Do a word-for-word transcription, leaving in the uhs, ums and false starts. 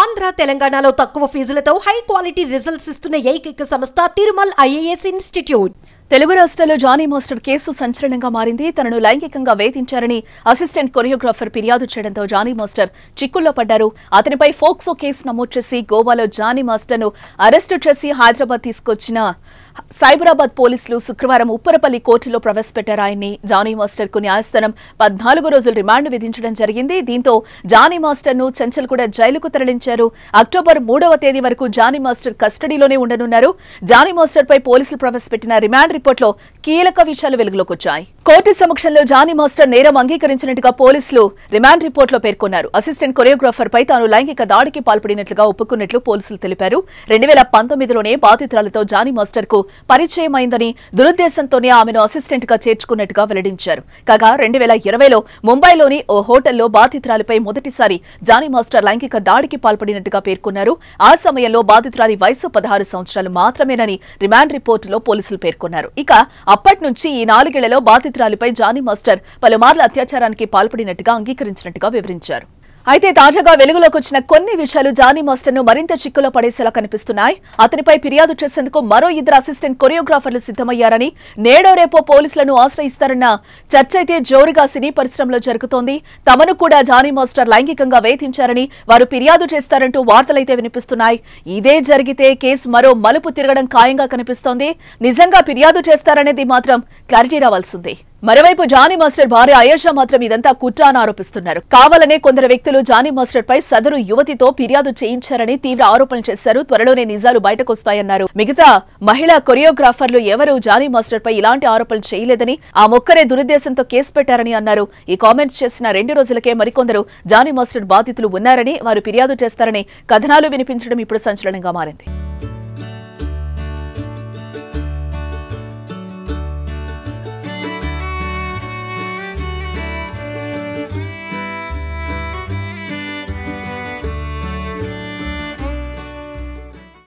Andhra Telangana Takkuva Feezulato high quality results istunna Ekika Samasta Tirumal I A S Institute. Telugu Rashtralo Johnny Master case సంచలనంగా మారింది. తనను లైంగికంగా వేధించారని assistant choreographer ఫిర్యాదు చేయడంతో Johnny master చిక్కుల్లో పడ్డారు. అతనిపై ఫోక్సో కేసు నమోదు చేసి గోవాలో జానీ మాస్టర్‌ను అరెస్ట్ చేసి హైదరాబాద్ తీసుకొచ్చిన సైబరాబాద్ పోలీసులు శుక్రవారం ఉప్పరపల్లి కోర్టులో ప్రవేశపెట్టారు. ఆయన్ని జానీ మాస్టర్‌కు న్యాయస్థానం పద్నాలుగు రోజుల రిమాండ్ విధించడం జరిగింది. దీంతో జానీ మాస్టర్‌ను చంచల్గూడ జైలుకు తరలించారు. అక్టోబర్ మూడవ తేదీ వరకు జానీ మాస్టర్ కస్టడీలోనే ఉండనున్నారు. జానీ మాస్టర్‌పై పోలీసులు ప్రవేశపెట్టిన రిమాండ్ రిపోర్ట్లో కీలక విషయాలు వెలుగులోకి వచ్చాయి. కోర్టు సమక్షంలో జానీ మాస్టర్ నేరం అంగీకరించినట్టుగా పోలీసులు రిమాండ్ రిపోర్ట్లో పేర్కొన్నారు. అసిస్టెంట్ కొరియోగ్రాఫర్ పై తాను లైంగిక దాడికి పాల్పడినట్లుగా ఒప్పుకున్నట్లు పోలీసులు తెలిపారు. రెండు వేల పంతొమ్మిదిలోనే బాధితురాలతో జానీ మాస్టర్ కు పరిచయమైందని దురుద్దేశంతోనే ఆమెను అసిస్టెంట్ గా చేర్చుకున్నట్టుగా వెల్లడించారు. కాగా రెండు వేల ఇరవైలో ముంబైలోని ఓ హోటల్లో బాధితురాలిపై మొదటిసారి జానీ మాస్టర్ లైంగిక దాడికి పాల్పడినట్టుగా పేర్కొన్నారు. ఆ సమయంలో బాధితురాలి వయసు పదహారు సంవత్సరాలు మాత్రమేనని రిమాండ్ రిపోర్టులో పోలీసులు పేర్కొన్నారు. ఇక అప్పటి నుంచి ఈ నాలుగేళ్లలో బాధితురాలిపై జానీ మాస్టర్ పలుమార్లు అత్యాచారానికి పాల్పడినట్టుగా అంగీకరించినట్టుగా వివరించారు. అయితే తాజాగా వెలుగులోకి వచ్చిన కొన్ని విషయాలు జానీ మాస్టర్‌ను మరింత చిక్కులో పడేసేలా కనిపిస్తున్నాయి. అతనిపై ఫిర్యాదు చేసేందుకు మరో ఇద్దరు అసిస్టెంట్ కొరియోగ్రాఫర్లు సిద్ధమయ్యారని, నేడో రేపో పోలీసులను ఆశ్రయిస్తారన్న చర్చ అయితే జోరుగా సినీ పరిశ్రమలో జరుగుతోంది. తమను కూడా జానీ మాస్టర్ లైంగికంగా వేధించారని వారు ఫిర్యాదు చేస్తారంటూ వార్తలైతే వినిపిస్తున్నాయి. ఇదే జరిగితే కేసు మరో మలుపు తిరగడం ఖాయంగా కనిపిస్తోంది. నిజంగా ఫిర్యాదు చేస్తారనేది మాత్రం క్లారిటీ రావాల్సిందే. మరోవైపు జానీ మాస్టర్ భార్య అయేషా మాత్రం ఇదంతా కుట్ర అని ఆరోపిస్తున్నారు. కావాలనే కొందరు వ్యక్తులు జానీ మాస్టర్ పై సదరు యువతితో ఫిర్యాదు చేయించారని తీవ్ర ఆరోపణలు చేశారు. త్వరలోనే నిజాలు బయటకొస్తాయన్నారు. మిగతా మహిళా కొరియోగ్రాఫర్లు ఎవరూ జానీ మాస్టర్ పై ఇలాంటి ఆరోపణలు చేయలేదని, ఆ మొక్కరే దురుద్దేశంతో కేసు పెట్టారని అన్నారు. ఈ కామెంట్స్ చేసిన రెండు రోజులకే మరికొందరు జానీ మాస్టర్ బాధితులు ఉన్నారని, వారు ఫిర్యాదు చేస్తారని కథనాలు వినిపించడం ఇప్పుడు సంచలనంగా మారింది.